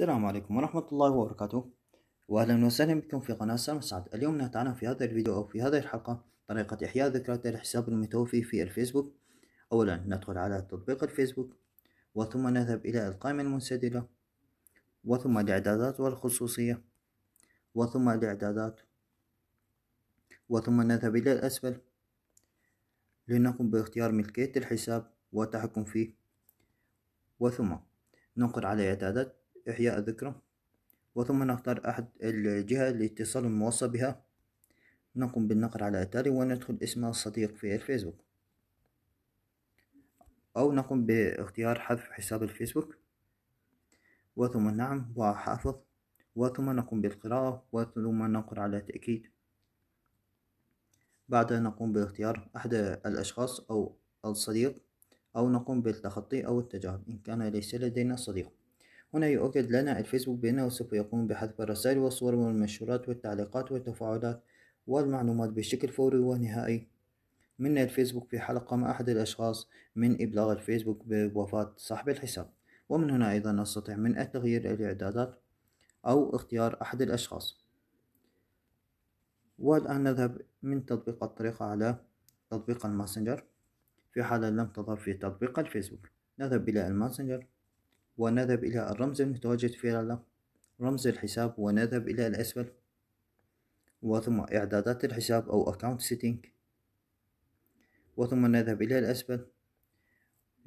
السلام عليكم ورحمة الله وبركاته، وأهلا وسهلا بكم في قناة سالم سعد. اليوم نتعلم في هذا الفيديو أو في هذه الحلقة طريقة إحياء ذكريات الحساب المتوفي في الفيسبوك. أولا ندخل على تطبيق الفيسبوك، وثم نذهب إلى القائمة المنسدلة، وثم الإعدادات والخصوصية، وثم الإعدادات، وثم نذهب إلى الأسفل لنقوم باختيار ملكية الحساب والتحكم فيه، وثم ننقر على إعدادات إحياء الذكرى، وثم نختار أحد الجهة الاتصال الموصى بها. نقوم بالنقر على التالي وندخل اسم الصديق في الفيسبوك، أو نقوم باختيار حذف حساب الفيسبوك، وثم نعم وحافظ، وثم نقوم بالقراءة، وثم ننقر على تأكيد. بعدها نقوم باختيار أحد الأشخاص أو الصديق، أو نقوم بالتخطي أو التجاهل إن كان ليس لدينا صديق. هنا يؤكد لنا الفيسبوك بأنه سوف يقوم بحذف الرسائل والصور والمنشورات والتعليقات والتفاعلات والمعلومات بشكل فوري ونهائي من الفيسبوك في حال قام أحد الأشخاص من إبلاغ الفيسبوك بوفاة صاحب الحساب. ومن هنا أيضا نستطيع من التغيير الإعدادات أو اختيار أحد الأشخاص. والآن نذهب من تطبيق الطريقة على تطبيق الماسنجر في حال لم تظهر في تطبيق الفيسبوك. نذهب إلى الماسنجر ونذهب إلى الرمز المتواجد في رمز الحساب، ونذهب إلى الأسفل، وثم إعدادات الحساب أو account setting، وثم نذهب إلى الأسفل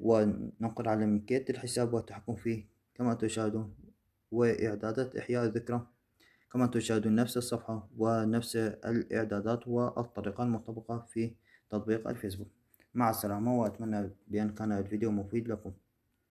وننقر على ملكية الحساب والتحكم فيه كما تشاهدون، وإعدادات إحياء الذكرى كما تشاهدون، نفس الصفحة ونفس الإعدادات والطريقة المطبقة في تطبيق الفيسبوك. مع السلامة، وأتمنى بأن كان الفيديو مفيد لكم.